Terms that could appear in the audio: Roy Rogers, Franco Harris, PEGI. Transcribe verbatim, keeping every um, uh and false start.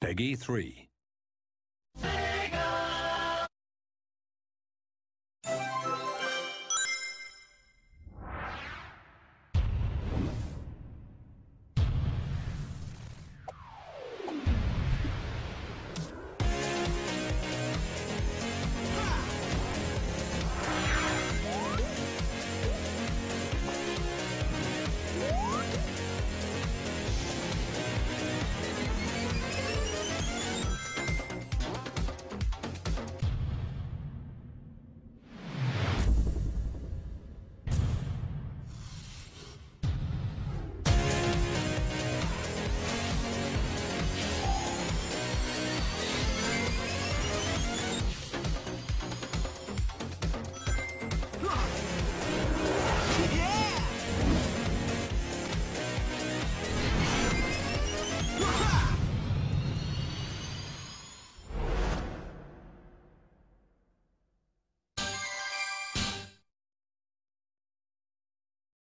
PEGI three.